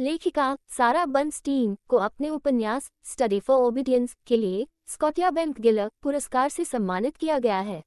लेखिका सारा बर्नस्टीन को अपने उपन्यास स्टडी फॉर ओबिडियंस के लिए स्कॉटिया बैंक गिलर पुरस्कार से सम्मानित किया गया है।